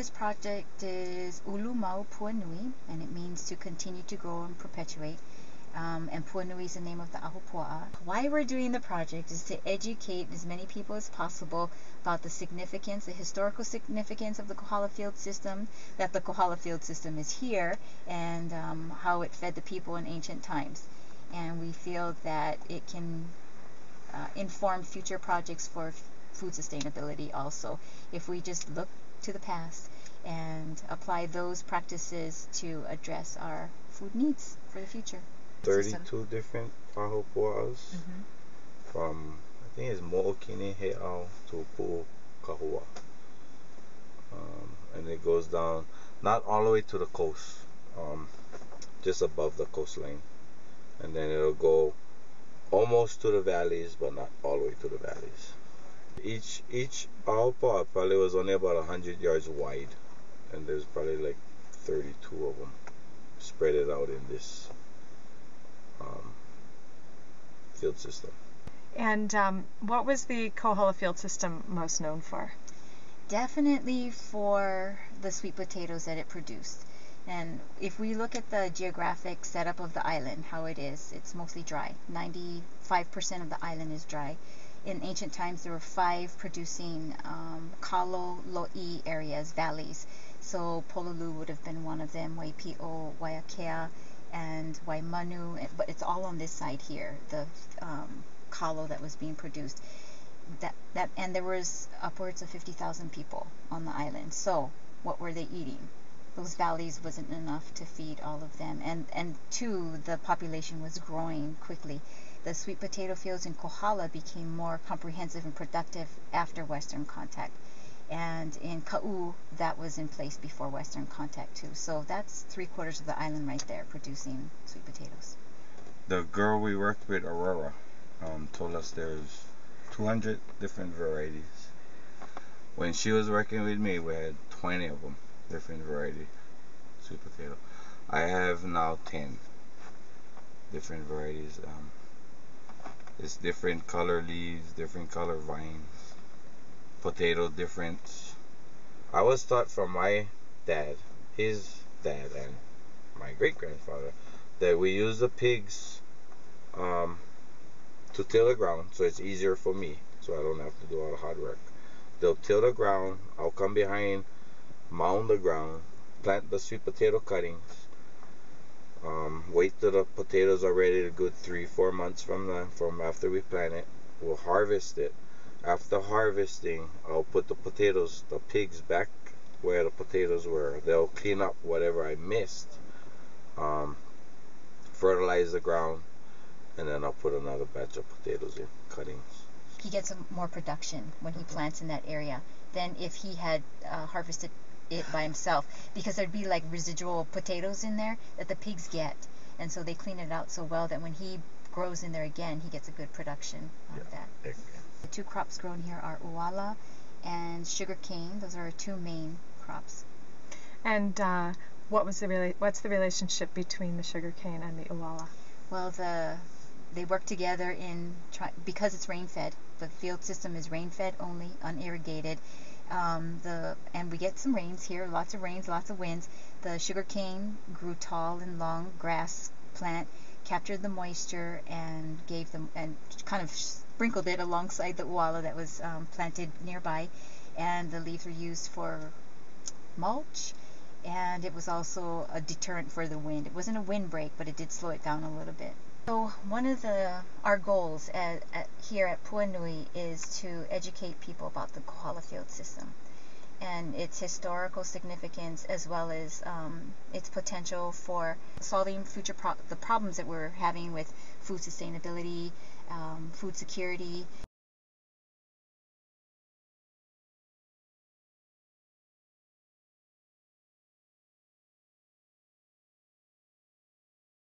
This project is Ulu Mau Puanui, and it means to continue to grow and perpetuate. And Puanui is the name of the Ahupua'a. Why we're doing the project is to educate as many people as possible about the significance, the historical significance of the Kohala field system, that the Kohala field system is here, and how it fed the people in ancient times. And we feel that it can inform future projects for food sustainability also. If we just look to the past and apply those practices to address our food needs for the future. 32 different ahupua'as, from I think it's Mo'okinehe'au to Pu'ukahua, and it goes down, not all the way to the coast, just above the coastline, and then it'll go almost to the valleys, but not all the way to the valleys. Each ahupua'a probably was only about 100 yards wide, and there's probably like 32 of them spread it out in this field system. And what was the Kohala field system most known for? Definitely for the sweet potatoes that it produced. And if we look at the geographic setup of the island, how it is, it's mostly dry. 95% of the island is dry. In ancient times, there were 5 producing Kalo, Lo'i areas, valleys. So Pololu would have been one of them, Waipio, Waiakea, and Waimanu, but it's all on this side here, the kalo that was being produced. And there was upwards of 50,000 people on the island. So what were they eating? Those valleys wasn't enough to feed all of them. And two, the population was growing quickly. The sweet potato fields in Kohala became more comprehensive and productive after Western contact. And in Kau, that was in place before Western contact too. So that's 3/4 of the island right there producing sweet potatoes. The girl we worked with, Aurora, told us there's 200 different varieties. When she was working with me, we had 20 of them, different variety sweet potato. I have now 10 different varieties. It's different color leaves, different color vines. Potato difference. I was taught from my dad, his dad, and my great-grandfather that we use the pigs to till the ground, so it's easier for me, so I don't have to do all the hard work. They'll till the ground, I'll come behind, mound the ground, plant the sweet potato cuttings, wait till the potatoes are ready, a good 3-4 months from after we plant it. We'll harvest it. After harvesting, I'll put the potatoes, the pigs, back where the potatoes were. They'll clean up whatever I missed, fertilize the ground, and then I'll put another batch of potatoes in, cuttings. He gets more production when he plants in that area than if he had harvested it by himself, because there'd be like residual potatoes in there that the pigs get, and so they clean it out so well that when he grows in there again, he gets a good production out of that. Exactly. The 2 crops grown here are ʻuala and sugarcane. Those are our 2 main crops. And what's the relationship between the sugarcane and the ʻuala? Well, they work together because it's rain-fed. The field system is rain-fed only, unirrigated. And we get some rains here, lots of rains, lots of winds. The sugarcane grew tall and long, grass plant, captured the moisture and gave them and kind of sprinkled it alongside the ʻuala that was planted nearby, and the leaves were used for mulch, and it was also a deterrent for the wind. It wasn't a windbreak, but it did slow it down a little bit. So one of our goals here at Puanui is to educate people about the Kohala field system and its historical significance, as well as its potential for solving future the problems that we're having with food sustainability, food security.